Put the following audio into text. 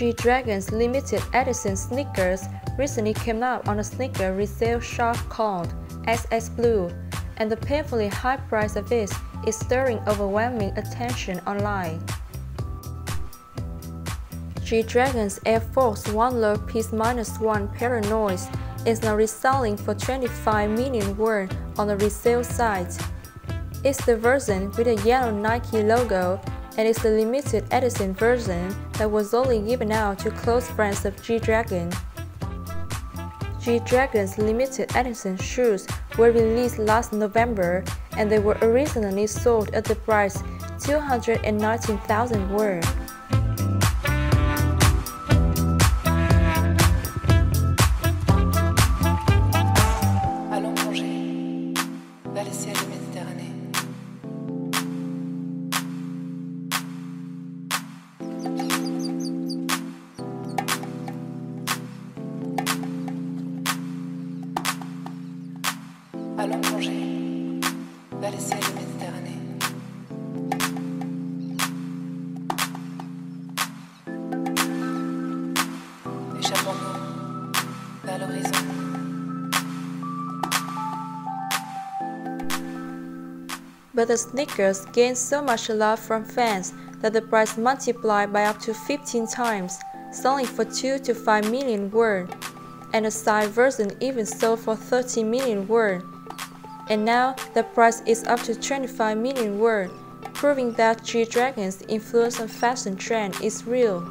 G-Dragon's limited edition sneakers recently came out on a sneaker resale shop called XXBLUE, and the painfully high price of it is stirring overwhelming attention online. G-Dragon's Air Force One Low Peace Minus One Paranoise is now reselling for 25 million won on the resale site. It's the version with a yellow Nike logo, and it's the limited edition version that was only given out to close friends of G-Dragon. G-Dragon's limited edition shoes were released last November, and they were originally sold at the price 219,000 won. Allons plonger vers les ciels de Méditerranée. Échappons-nous vers l'horizon. But the sneakers gained so much love from fans that the price multiplied by up to 15 times, selling for 2 to 5 million won, and a side version even sold for 30 million won. And now the price is up to 25 million won, proving that G-Dragon's influence on fashion trend is real.